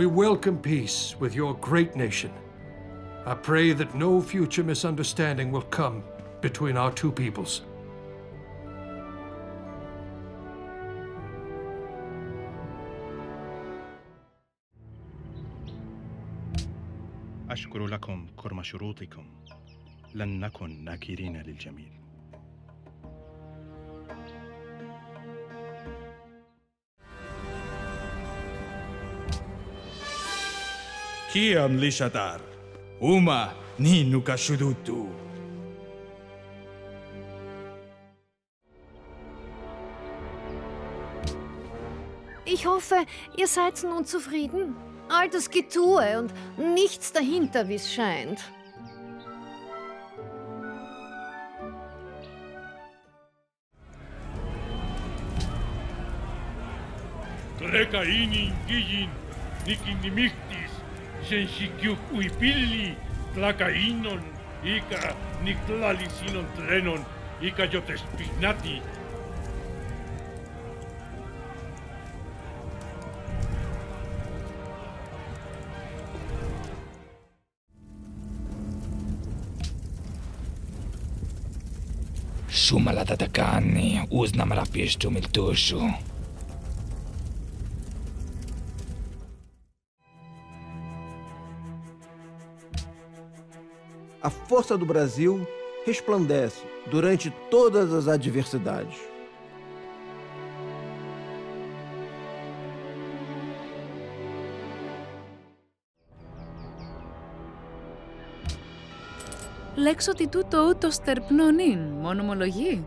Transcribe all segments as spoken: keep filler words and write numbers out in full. We welcome peace with your great nation. I pray that no future misunderstanding will come between our two peoples. أشكر لكم كرم شروطكم. لن نكن ناكرين للجميل. Kiam lishatar, uma ninuka shudutu. Ich hoffe, ihr seid nun zufrieden. Altes Getue und nichts dahinter, wie es scheint. Trekainin gijin, nikinimichtis, sensikyuk uipilli, tlakainon, ika niklalisinon trenon, ika yotespignati. Шумала татакани, узнам рапешту мельтошу. A força do Brasil resplandece durante todas as adversidades. Λέξω ότι τούτο ούτο στερπνών ειν, μόνο ομολογεί.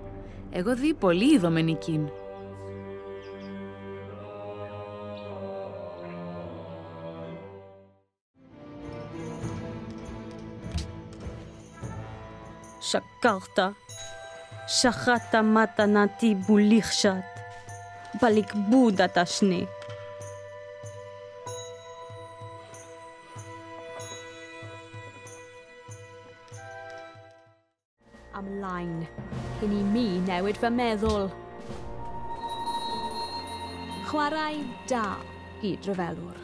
Εγώ δει πολύ ειδομενικήν. Σακάρτα, σαχάτα μάτα να τη μπουλίχσατ, παλικμπούντα τα σνή. Amlaen, hyn i mi newid fy meddwl. Chwarae da i dryfelwr.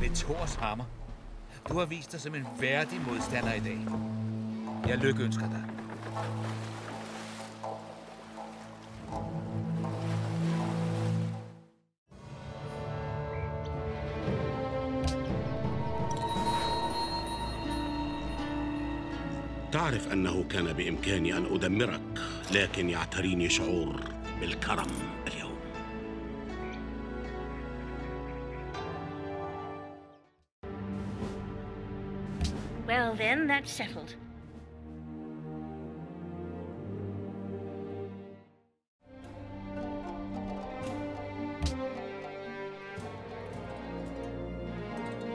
Ved Thors hammer, du har vist dig som en værdig modstander i dag. Jeg lykønsker dig. أعرف أنه كان بإمكاني أن أدمرك، لكن يعتريني شعور بالكرم اليوم. Well then, that's settled.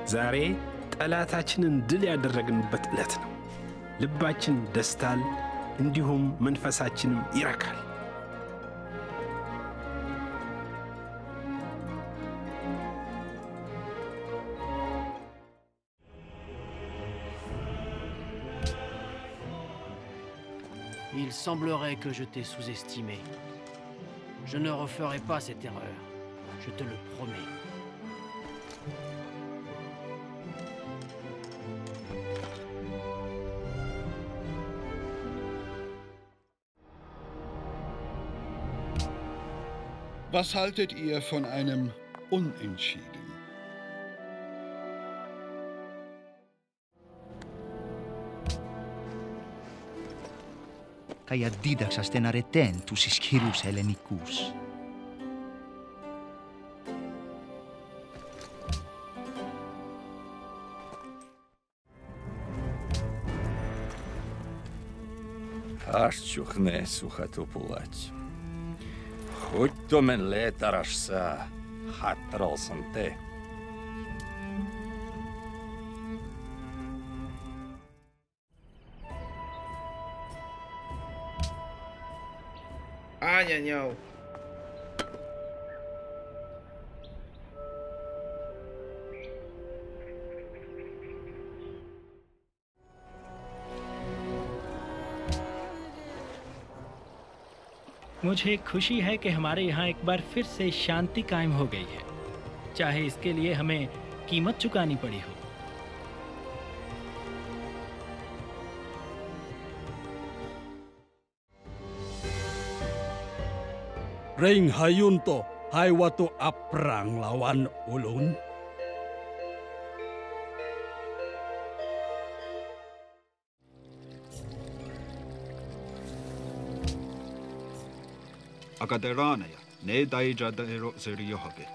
زاري، تلاتاچنن دل يدرجن بتلاتنا. ልባችን ደስታል እንዲሁም መንፈሳችንም ይረካል Il semblerait que je t'ai sous-estimé. Je ne referai pas cette erreur. Je te le promets. Was haltet ihr von einem Unentschieden? Kai adidaksa stena reten tus ischirus hellenikus. Archuchne suchatopulats. Хоть то мен летарашса, хаттралсан те. Аня-няу. मुझे खुशी है कि हमारे यहाँ एक बार फिर से शांति कायम हो गई है, चाहे इसके लिए हमें कीमत चुकानी पड़ी हो। Ring hayunto hay watu aprang lawan ulun. Akaderanaya ne daija daero seriyo habe.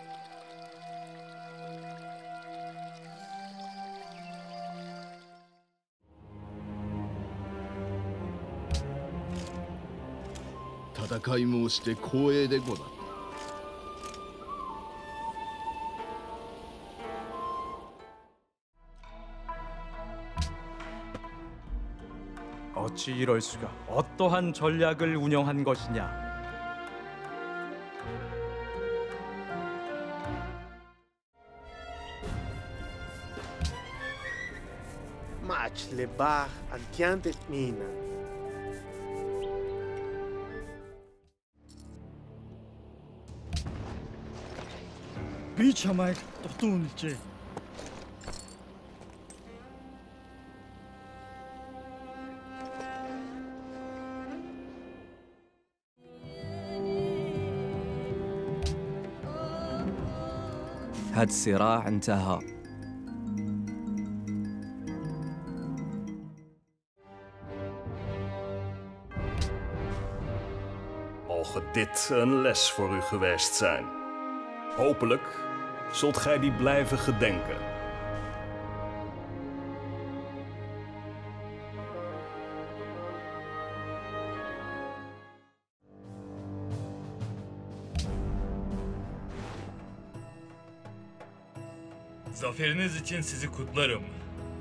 Tadakai mo shite koei de gozatta. 어찌 이럴 수가? 어떠한 전략을 운영한 것이냐? Lebar antiante mina. Bichamak totunche. هذا الصراع انتهى. Mogen dit een les voor u geweest zijn. Hopelijk zult gij die blijven gedenken. Zaferiniz için sizi kutlarım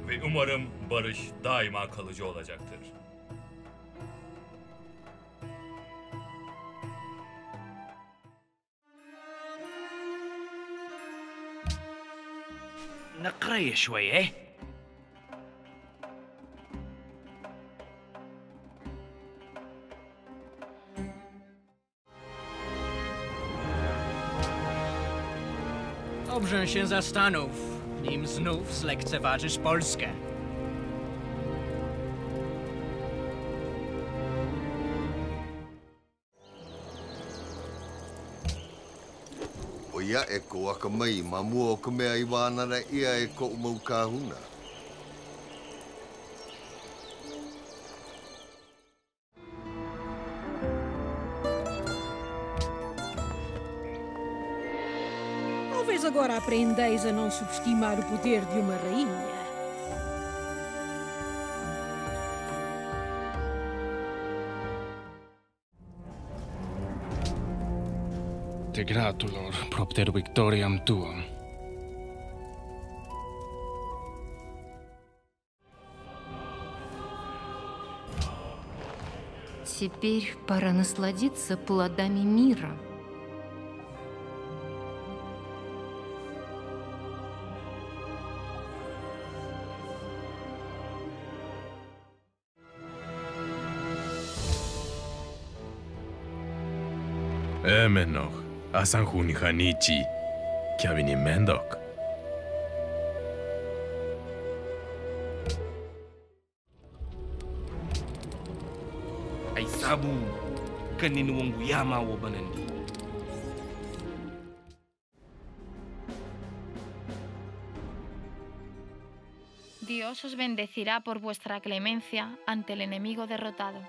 ve umarım barış daima kalıcı olacaktır. نقري شوية. Dobrze się zastanów, nim znów zlekceważysz Polskę. Ia e ko akamai ma mua o ka mea iwana na ia e ko umau kāhuna. Talvez agora aprendeis a não subestimar o poder de uma rainha. Te gratulor propter victoriam tuam. Теперь пора насладиться плодами мира. Эменно. Asan Junihanichi, Kiavini Mendok. Ay sabu, kaninuang yama wabanandi. Dios os bendecirá por vuestra clemencia ante el enemigo derrotado.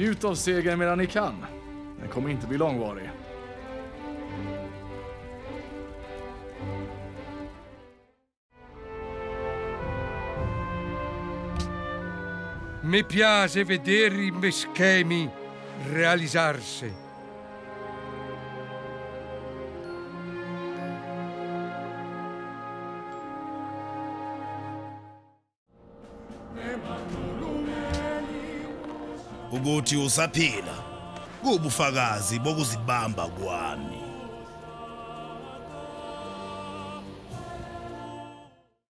Njut av segern medan ni kan. Den kommer inte bli långvarig. Mi piace vedere i miei schemi realizzarsi. Ukuthi usaphila kubufakazi bokuzibamba kwami.